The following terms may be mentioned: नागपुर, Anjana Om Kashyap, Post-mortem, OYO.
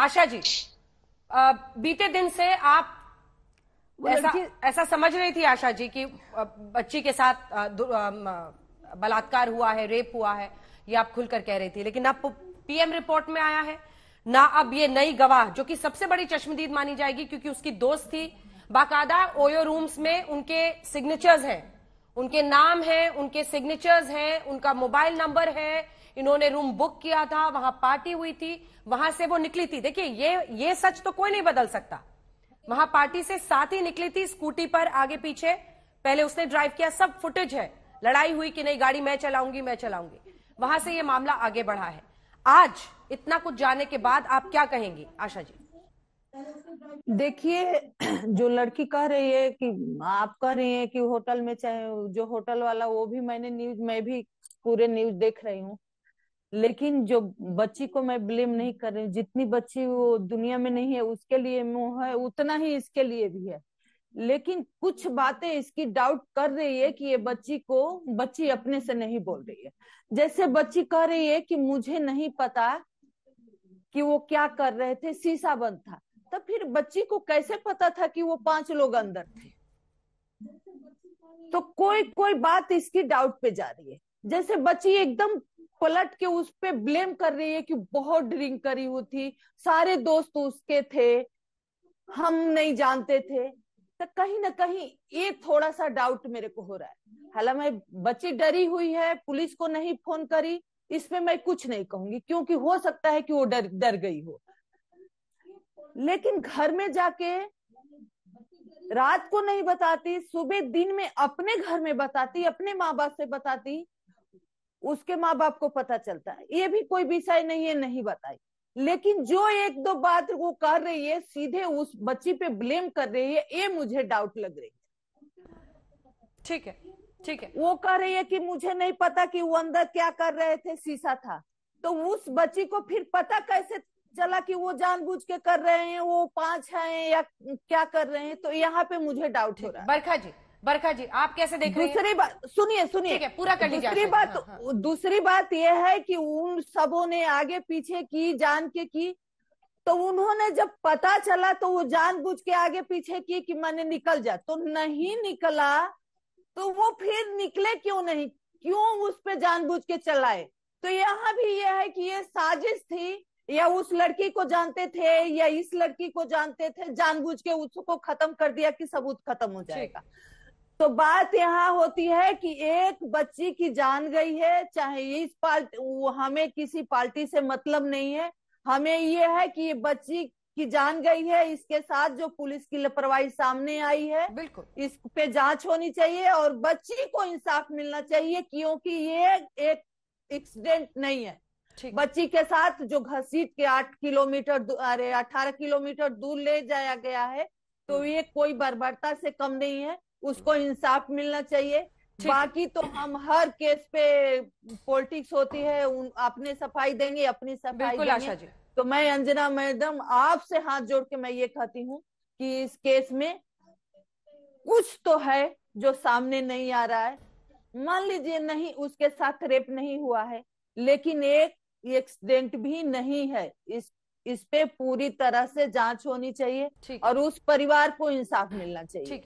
आशा जी, बीते दिन से आप ऐसा समझ रही थी आशा जी कि बच्ची के साथ बलात्कार हुआ है, रेप हुआ है, ये आप खुलकर कह रही थी, लेकिन अब पीएम रिपोर्ट में आया है ना, अब ये नई गवाह जो कि सबसे बड़ी चश्मदीद मानी जाएगी क्योंकि उसकी दोस्त थी, बाकायदा ओयो रूम्स में उनके सिग्नेचर्स हैं, उनके नाम हैं, उनके सिग्नेचर्स हैं, उनका मोबाइल नंबर है, इन्होंने रूम बुक किया था, वहां पार्टी हुई थी, वहां से वो निकली थी। देखिए ये सच तो कोई नहीं बदल सकता, वहां पार्टी से साथ ही निकली थी, स्कूटी पर आगे पीछे, पहले उसने ड्राइव किया, सब फुटेज है, लड़ाई हुई कि नहीं, गाड़ी मैं चलाऊंगी, वहां से ये मामला आगे बढ़ा है। आज इतना कुछ जाने के बाद आप क्या कहेंगी आशा जी? देखिए, जो लड़की कह रही है कि आप कह रही हैं कि होटल में, चाहे जो होटल वाला, वो भी मैंने न्यूज में भी पूरे न्यूज देख रही हूँ, लेकिन जो बच्ची को मैं ब्लेम नहीं कर रही हूँ, जितनी बच्ची वो दुनिया में नहीं है उसके लिए मुंह है, उतना ही इसके लिए भी है, लेकिन कुछ बातें इसकी डाउट कर रही है कि ये बच्ची अपने से नहीं बोल रही है। जैसे बच्ची कह रही है कि मुझे नहीं पता कि वो क्या कर रहे थे, शीशा बंद था, तो फिर बच्ची को कैसे पता था कि वो 5 लोग अंदर थे? तो कोई बात इसकी डाउट पे जा रही है। जैसे बच्ची एकदम पलट के उस पे ब्लेम कर रही है कि बहुत ड्रिंक करी हुई थी, सारे दोस्त उसके थे, हम नहीं जानते थे, तो कहीं ना कहीं ये थोड़ा सा डाउट मेरे को हो रहा है। हालांकि बच्ची डरी हुई है, पुलिस को नहीं फोन करी, इसमें मैं कुछ नहीं कहूंगी, क्योंकि हो सकता है कि वो डर गई हो, लेकिन घर में जाके रात को नहीं बताती, सुबह दिन में अपने घर में बताती, अपने माँ बाप से बताती, उसके माँ बाप को पता चलता है। ये भी कोई विषय नहीं है, नहीं बताई, लेकिन जो 1-2 बात वो कह रही है, सीधे उस बच्ची पे ब्लेम कर रही है, ये मुझे डाउट लग रही है। ठीक है, वो कह रही है कि मुझे नहीं पता कि वो अंदर क्या कर रहे थे, शीशा था, तो उस बच्ची को फिर पता कैसे चला कि वो जानबूझ के कर रहे हैं, वो 5 हैं या क्या कर रहे हैं? तो यहाँ पे मुझे डाउट हो रहा है। बरखा जी, आप कैसे देख रहे हैं? दूसरी बात सुनिए, पूरा कर लीजिए। दूसरी बात यह है कि उन सबों ने आगे पीछे की, जान के की, तो उन्होंने जब पता चला तो वो जानबूझ के आगे पीछे की कि मैंने निकल जा, तो नहीं निकला, तो वो फिर निकले क्यों नहीं, क्यों उस पे जानबूझ के चलाए? तो यहाँ भी यह है कि ये साजिश थी, या उस लड़की को जानते थे या इस लड़की को जानते थे, जानबूझ के उसको खत्म कर दिया कि सबूत खत्म हो जाएगा। तो बात यहाँ होती है कि एक बच्ची की जान गई है, चाहे इस पार्टी, हमें किसी पार्टी से मतलब नहीं है, हमें ये है कि ये बच्ची की जान गई है, इसके साथ जो पुलिस की लापरवाही सामने आई है, बिल्कुल इस पे जांच होनी चाहिए और बच्ची को इंसाफ मिलना चाहिए, क्योंकि ये एक एक्सीडेंट नहीं है। बच्ची के साथ जो घसीट के 18 किलोमीटर दूर ले जाया गया है, तो ये कोई बर्बरता से कम नहीं है, उसको इंसाफ मिलना चाहिए। बाकी तो हम हर केस पे पॉलिटिक्स होती है, अपने सफाई देंगे, अपनी सफाई देंगे। आशा जी, तो मैं अंजना मैडम आपसे हाथ जोड़ के मैं ये कहती हूँ कि इस केस में कुछ तो है जो सामने नहीं आ रहा है। मान लीजिए नहीं उसके साथ रेप नहीं हुआ है, लेकिन एक एक्सीडेंट भी नहीं है, इस पे पूरी तरह से जांच होनी चाहिए और उस परिवार को इंसाफ मिलना चाहिए।